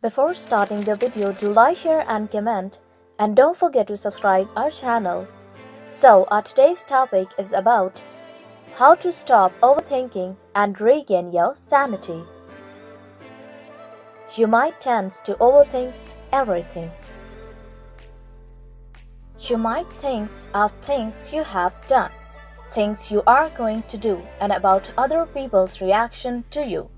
Before starting the video, do like, share and comment, and don't forget to subscribe our channel. So our today's topic is about how to stop overthinking and regain your sanity. You might tend to overthink everything. You might think of things you have done, things you are going to do, and about other people's reaction to you.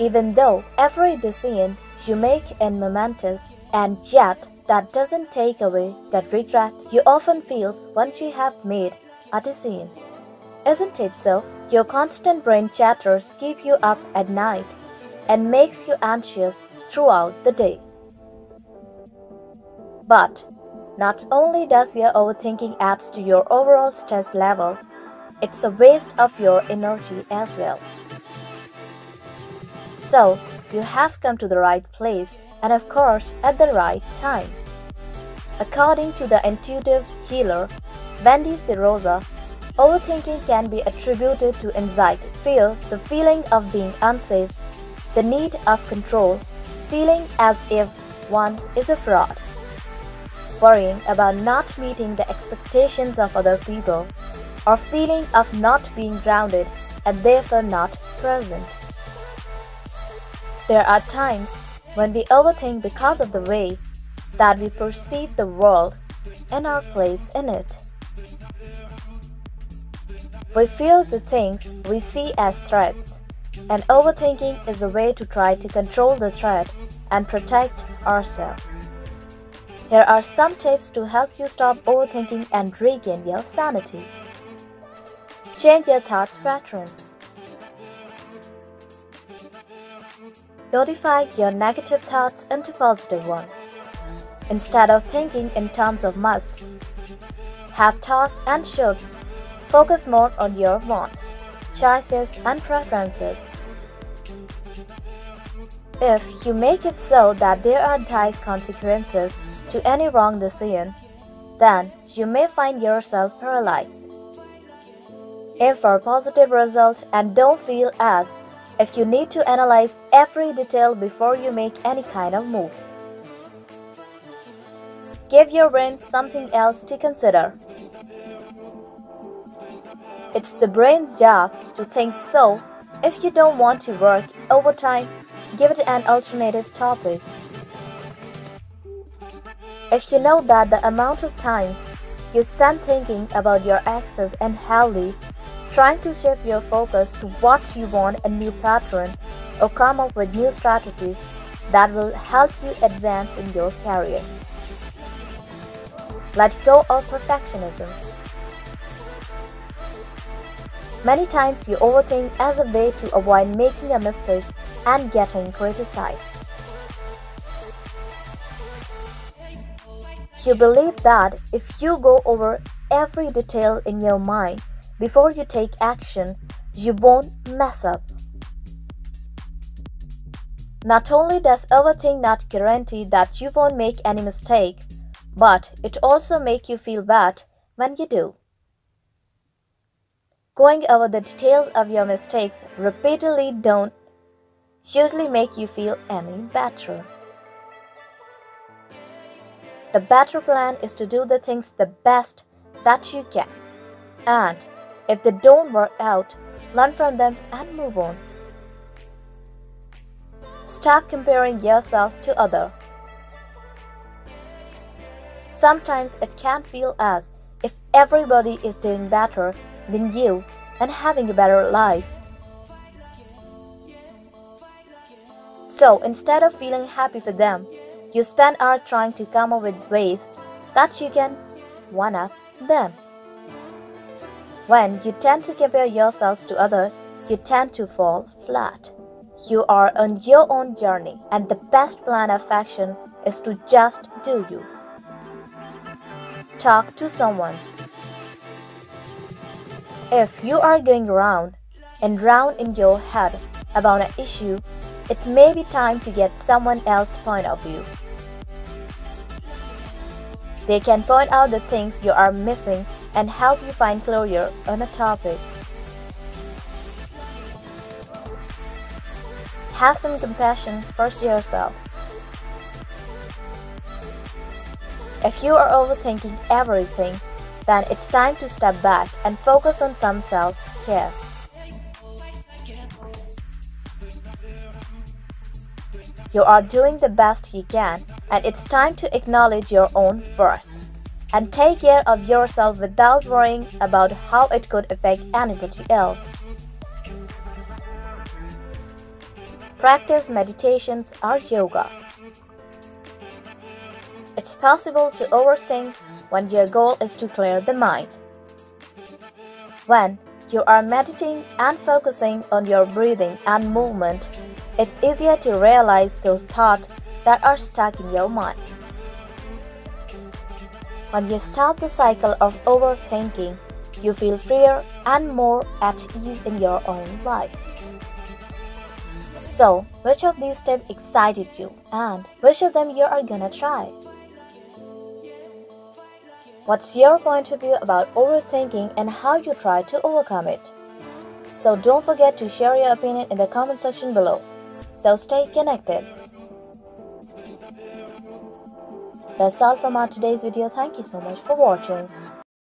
Even though every decision you make is momentous, and yet that doesn't take away the regret you often feel once you have made a decision. Isn't it so? Your constant brain chatters keep you up at night and makes you anxious throughout the day. But not only does your overthinking add to your overall stress level, it's a waste of your energy as well. So, you have come to the right place, and of course at the right time. According to the intuitive healer Wendy Ciroza, overthinking can be attributed to anxiety, fear, the feeling of being unsafe, the need of control, feeling as if one is a fraud, worrying about not meeting the expectations of other people, or feeling of not being grounded and therefore not present. There are times when we overthink because of the way that we perceive the world and our place in it. We feel the things we see as threats, and overthinking is a way to try to control the threat and protect ourselves. Here are some tips to help you stop overthinking and regain your sanity. Change your thoughts pattern. Notify your negative thoughts into positive ones. Instead of thinking in terms of musts, have thoughts and shoulds, focus more on your wants, choices and preferences. If you make it so that there are dire consequences to any wrong decision, then you may find yourself paralyzed. Aim for positive results and don't feel as if you need to analyze every detail before you make any kind of move. Give your brain something else to consider. It's the brain's job to think, so if you don't want to work overtime, give it an alternative topic. If you know that the amount of times you spend thinking about your ex is unhealthy, trying to shift your focus to what you want, a new pattern, or come up with new strategies that will help you advance in your career. Let go of perfectionism. Many times you overthink as a way to avoid making a mistake and getting criticized. You believe that if you go over every detail in your mind before you take action, you won't mess up. Not only does overthink not guarantee that you won't make any mistake, but it also makes you feel bad when you do. Going over the details of your mistakes repeatedly don't usually make you feel any better. The better plan is to do the things the best that you can, and if they don't work out, learn from them and move on. Stop comparing yourself to others. Sometimes it can feel as if everybody is doing better than you and having a better life. So instead of feeling happy for them, you spend hours trying to come up with ways that you can one-up them. When you tend to compare yourselves to others, you tend to fall flat. You are on your own journey, and the best plan of action is to just do you. Talk to someone. If you are going round and round in your head about an issue, it may be time to get someone else's point of view. They can point out the things you are missing and help you find closure on a topic. Have some compassion first yourself. If you are overthinking everything, then it's time to step back and focus on some self-care. You are doing the best you can, and it's time to acknowledge your own worth and take care of yourself without worrying about how it could affect anybody else. Practice meditations or yoga. It's possible to overthink when your goal is to clear the mind. When you are meditating and focusing on your breathing and movement, it's easier to realize those thoughts that are stuck in your mind. When you stop the cycle of overthinking, you feel freer and more at ease in your own life. So, which of these tips excited you and which of them you are gonna try? What's your point of view about overthinking and how you try to overcome it? So don't forget to share your opinion in the comment section below. So stay connected. That's all from our today's video. Thank you so much for watching.